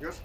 Yes.